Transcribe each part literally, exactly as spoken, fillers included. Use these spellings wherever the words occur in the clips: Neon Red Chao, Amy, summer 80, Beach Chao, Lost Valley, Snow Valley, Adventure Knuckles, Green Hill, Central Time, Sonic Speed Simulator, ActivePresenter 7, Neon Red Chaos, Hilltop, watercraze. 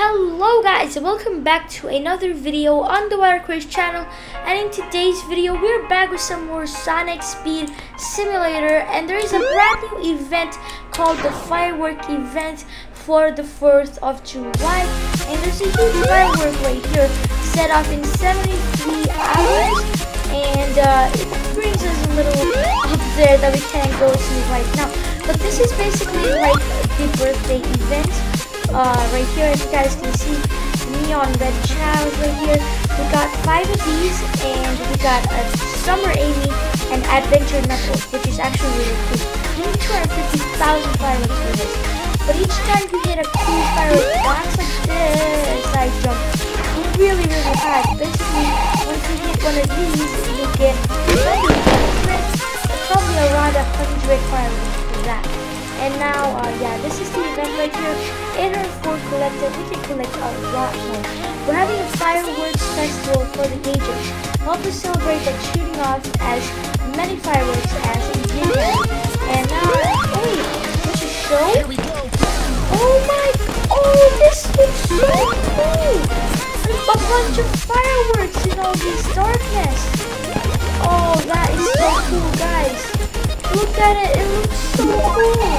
Hello guys, welcome back to another video on the Watercraze channel, and in today's video we're back with some more Sonic Speed Simulator, and there is a brand new event called the firework event for the fourth of July, and there's a huge firework right here set off in seventy-three hours, and uh, it brings us a little up there that we can't go to right now, but this is basically like the birthday event. Uh, right here, as you guys can see, Neon Red Chaos right here. We got five of these, and we got a Summer eighty and Adventure Knuckles, which is actually really cool. two hundred fifty thousand fireworks for this. But each time you hit a cool firework box like this, I jump really, really high. Basically, once you hit one of these, you get probably around a hundred fireworks for that. And now, uh, yeah, this is the event right here. eight hundred four collected. We can collect a lot more. We're having a fireworks festival for the ages. Help us celebrate the shooting off as many fireworks as we can. And now, uh, wait, this is so. Here we go. Oh my! Oh, this looks so cool. There's a bunch of fireworks in all this darkness. Oh, that is so cool, guys. Look at it, it looks so cool.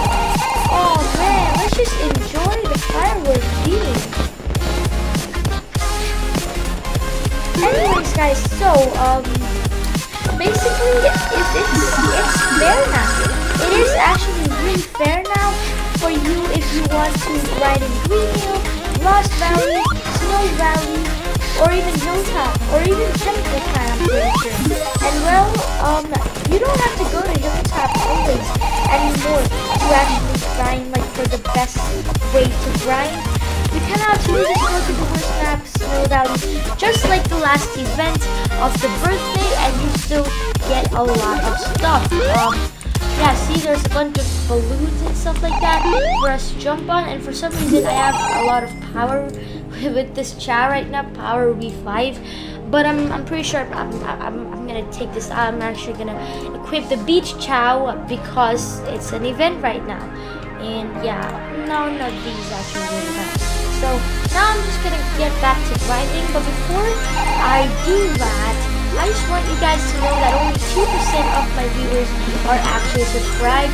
Oh man, let's just enjoy the fireworks view. Anyways guys, so um basically it's it's it's fair now. It is actually really fair now for you if you want to ride in Green Hill, Lost Valley, Snow Valley, or even Hilltop, or even Central Time, I'm pretty sure. And well, um, you don't have to go to Hilltop always anymore to actually grind, like, for the best way to grind. You can actually just go to the worst map, Snow Valley, just like the last event of the birthday, and you still get a lot of stuff. Um, yeah, see, there's a bunch of balloons and stuff like that for us to jump on, and for some reason I have a lot of power with this Chao right now, power V five, but I'm, I'm pretty sure I'm, I'm, I'm gonna take this out. I'm actually gonna equip the Beach Chao because it's an event right now, and yeah, none of these actually really nice. So now I'm just gonna get back to grinding, but before I do that, I just want you guys to know that only two percent of my viewers are actually subscribed,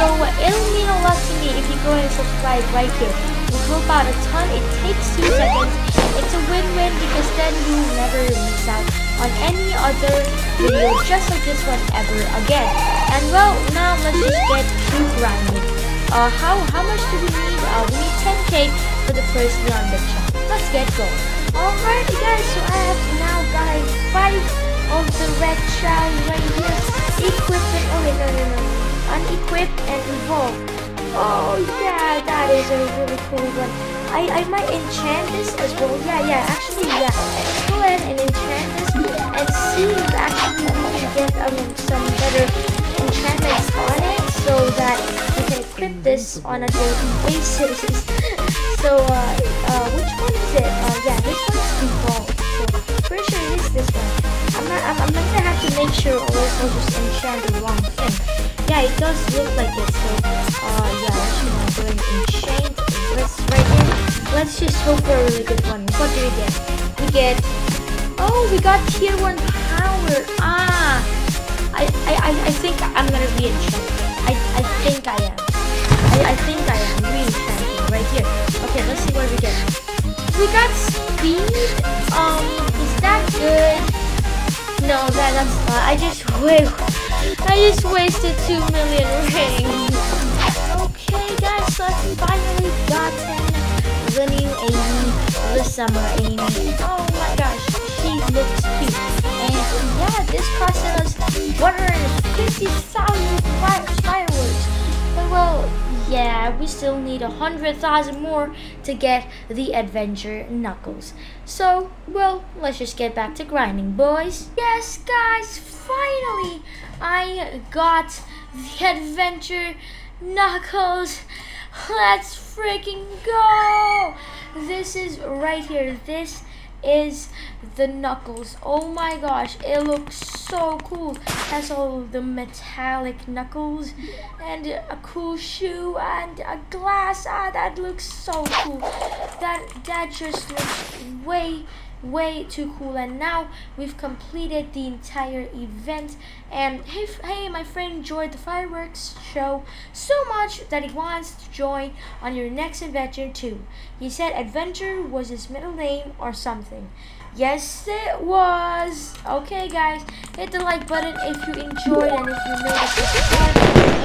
so it'll mean a lot to me if you go and subscribe right here. It will help out a ton, it takes two seconds, it's a win-win because then you will never miss out on any other video just like this one ever again. And well, now let's just get to grinding. Uh, how, how much do we need? Uh, we need ten K for the first Neon Red Chaos. Let's get going. Alrighty guys, so I have now got five of the Red Chao right here. Equip it, oh wait, no, no, no. Unequip and evolve. Oh yeah, that is a really cool one. I, I might enchant this as well. Yeah, yeah, actually, yeah. Go ahead and enchant this and see if actually we can get um, some better enchantments on it so that we can equip this on a daily basis. So, uh, uh, which one is it? Uh, yeah, this one is evolved. So, pretty sure it is this one. I'm not, I'm, I'm not gonna have to make sure or else I'll just enchant the wrong thing. Yeah, it does look like it. So, uh, yeah, actually, I'm going to enchant this right here. Let's just hope for a really good one. What do we get? We get, oh, we got tier one power. Ah, I, I, I, I think I'm gonna be enchanted. I, I think I am. I, I think I am re-enchanted right here. Okay, let's see what we get. We got speed. Um, is that good? No, that, that's not. I just wait. I just wasted two million rings. Okay, guys, so I finally got the new Amy, the Summer Amy. Oh my gosh, she looks cute. And yeah, this cost us one hundred fifty thousand fireworks. But well, yeah, we still need a hundred thousand more to get the Adventure Knuckles. So, well, let's just get back to grinding, boys. Yes, guys, finally, I got the Adventure Knuckles. Let's freaking go! This is right here. This is the Knuckles. Oh my gosh, it looks so cool. Has all the metallic knuckles and a cool shoe and a glass. Ah, that looks so cool. That that just looks way way too cool. And now we've completed the entire event, and hey hey my friend enjoyed the fireworks show so much that he wants to join on your next adventure too. He said Adventure was his middle name or something. Yes it was. Okay guys, hit the like button if you enjoyed and if you made it this far,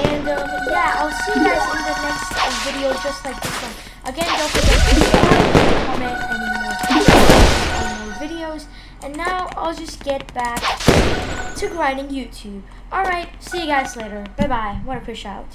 and um, yeah, I'll see you guys in the next video just like this one. Again, don't forget to subscribe, comment, and more videos, and now I'll just get back to grinding YouTube. Alright, see you guys later. Bye bye. Watercraze out.